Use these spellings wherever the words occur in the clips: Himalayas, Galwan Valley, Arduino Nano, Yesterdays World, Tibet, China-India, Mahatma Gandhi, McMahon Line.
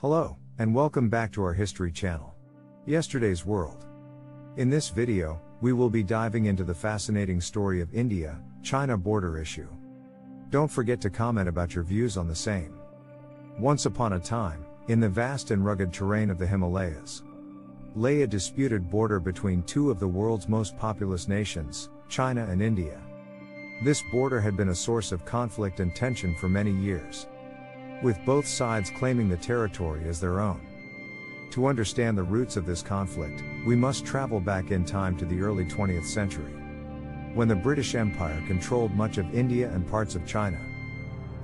Hello, and welcome back to our history channel, Yesterday's World. In this video, we will be diving into the fascinating story of India-China border issue. Don't forget to comment about your views on the same. Once upon a time, in the vast and rugged terrain of the Himalayas, lay a disputed border between two of the world's most populous nations, China and India. This border had been a source of conflict and tension for many years, with both sides claiming the territory as their own. To understand the roots of this conflict, we must travel back in time to the early 20th century, when the British Empire controlled much of India and parts of China.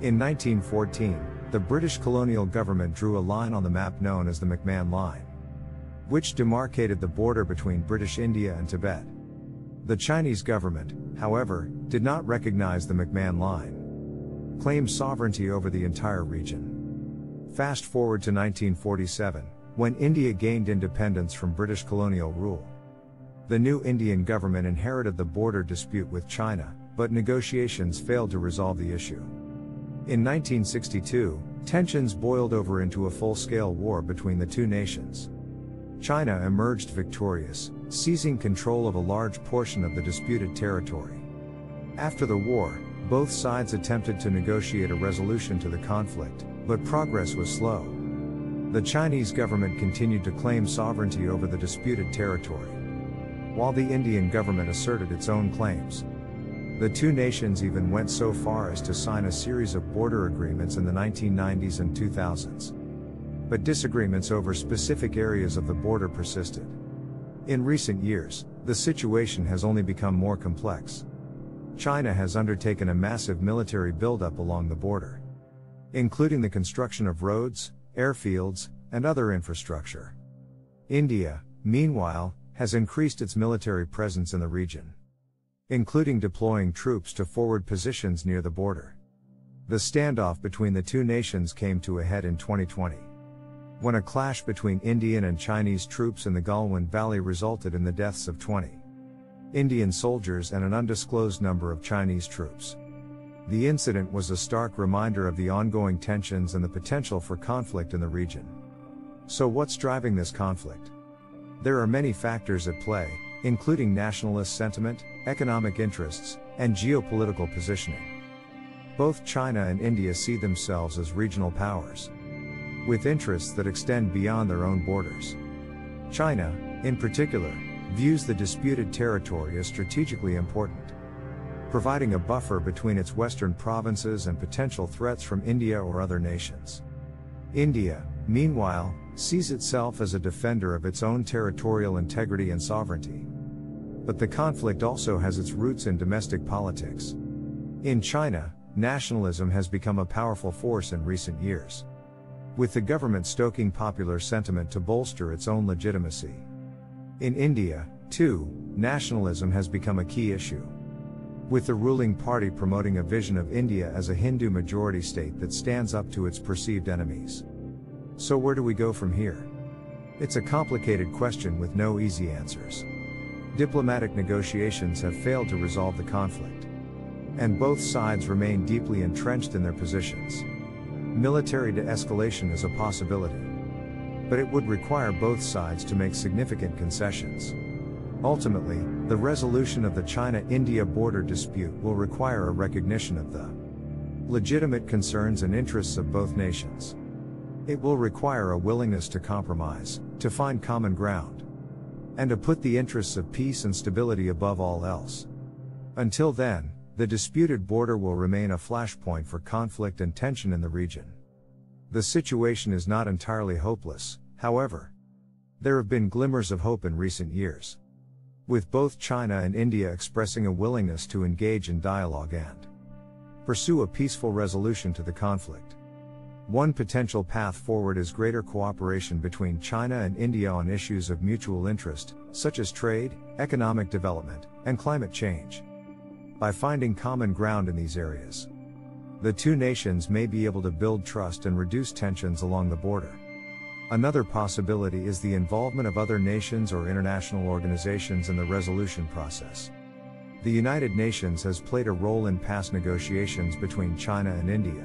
In 1914, the British colonial government drew a line on the map known as the McMahon Line, which demarcated the border between British India and Tibet. The Chinese government, however, did not recognize the McMahon Line, claimed sovereignty over the entire region. Fast forward to 1947, when India gained independence from British colonial rule. The new Indian government inherited the border dispute with China, but negotiations failed to resolve the issue. In 1962, tensions boiled over into a full-scale war between the two nations. China emerged victorious, seizing control of a large portion of the disputed territory. After the war, both sides attempted to negotiate a resolution to the conflict, but progress was slow. The Chinese government continued to claim sovereignty over the disputed territory, while the Indian government asserted its own claims. The two nations even went so far as to sign a series of border agreements in the 1990s and 2000s. But disagreements over specific areas of the border persisted. In recent years, the situation has only become more complex. China has undertaken a massive military buildup along the border, including the construction of roads, airfields, and other infrastructure. India, meanwhile, has increased its military presence in the region, including deploying troops to forward positions near the border. The standoff between the two nations came to a head in 2020, when a clash between Indian and Chinese troops in the Galwan Valley resulted in the deaths of 20 Indian soldiers and an undisclosed number of Chinese troops. The incident was a stark reminder of the ongoing tensions and the potential for conflict in the region. So what's driving this conflict? There are many factors at play, including nationalist sentiment, economic interests, and geopolitical positioning. Both China and India see themselves as regional powers, with interests that extend beyond their own borders. China, in particular, views the disputed territory as strategically important, providing a buffer between its western provinces and potential threats from India or other nations. India, meanwhile, sees itself as a defender of its own territorial integrity and sovereignty. But the conflict also has its roots in domestic politics. In China, nationalism has become a powerful force in recent years, with the government stoking popular sentiment to bolster its own legitimacy. In India, too, nationalism has become a key issue, with the ruling party promoting a vision of India as a Hindu majority state that stands up to its perceived enemies. So where do we go from here? It's a complicated question with no easy answers. Diplomatic negotiations have failed to resolve the conflict, and both sides remain deeply entrenched in their positions. Military de-escalation is a possibility, but it would require both sides to make significant concessions. Ultimately, the resolution of the China-India border dispute will require a recognition of the legitimate concerns and interests of both nations. It will require a willingness to compromise, to find common ground, and to put the interests of peace and stability above all else. Until then, the disputed border will remain a flashpoint for conflict and tension in the region. The situation is not entirely hopeless, however. There have been glimmers of hope in recent years, with both China and India expressing a willingness to engage in dialogue and pursue a peaceful resolution to the conflict. One potential path forward is greater cooperation between China and India on issues of mutual interest, such as trade, economic development, and climate change. By finding common ground in these areas, the two nations may be able to build trust and reduce tensions along the border. Another possibility is the involvement of other nations or international organizations in the resolution process. The United Nations has played a role in past negotiations between China and India,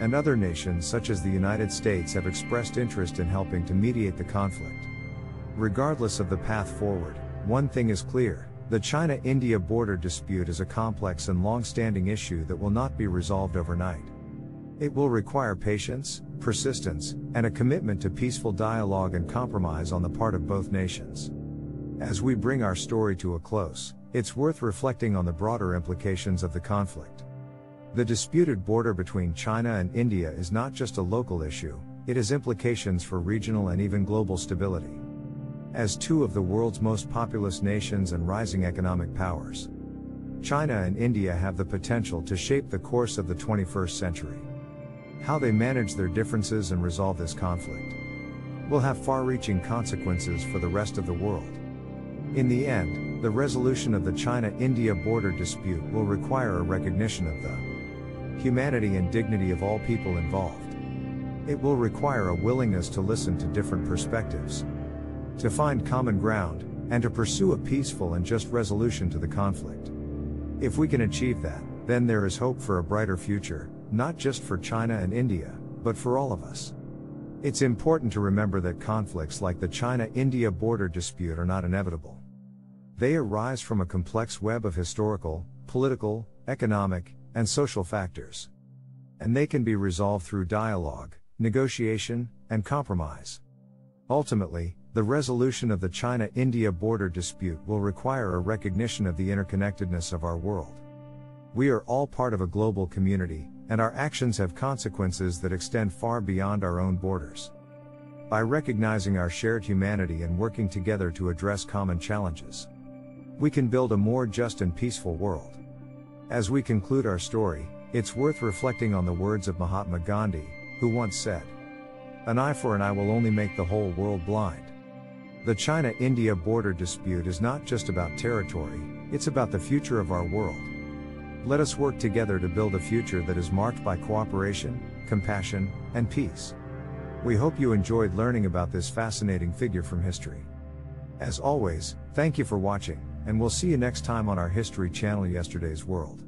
and other nations such as the United States have expressed interest in helping to mediate the conflict. Regardless of the path forward, one thing is clear: the China-India border dispute is a complex and long-standing issue that will not be resolved overnight. It will require patience, persistence, and a commitment to peaceful dialogue and compromise on the part of both nations. As we bring our story to a close, it's worth reflecting on the broader implications of the conflict. The disputed border between China and India is not just a local issue, it has implications for regional and even global stability. As two of the world's most populous nations and rising economic powers, China and India have the potential to shape the course of the 21st century. How they manage their differences and resolve this conflict will have far-reaching consequences for the rest of the world. In the end, the resolution of the China-India border dispute will require a recognition of the humanity and dignity of all people involved. It will require a willingness to listen to different perspectives, to find common ground, and to pursue a peaceful and just resolution to the conflict. If we can achieve that, then there is hope for a brighter future, not just for China and India, but for all of us. It's important to remember that conflicts like the China-India border dispute are not inevitable. They arise from a complex web of historical, political, economic, and social factors. And they can be resolved through dialogue, negotiation, and compromise. Ultimately, the resolution of the China-India border dispute will require a recognition of the interconnectedness of our world. We are all part of a global community, and our actions have consequences that extend far beyond our own borders. By recognizing our shared humanity and working together to address common challenges, we can build a more just and peaceful world. As we conclude our story, it's worth reflecting on the words of Mahatma Gandhi, who once said, "An eye for an eye will only make the whole world blind." The China-India border dispute is not just about territory, it's about the future of our world. Let us work together to build a future that is marked by cooperation, compassion, and peace. We hope you enjoyed learning about this fascinating figure from history. As always, thank you for watching, and we'll see you next time on our history channel, Yesterday's World.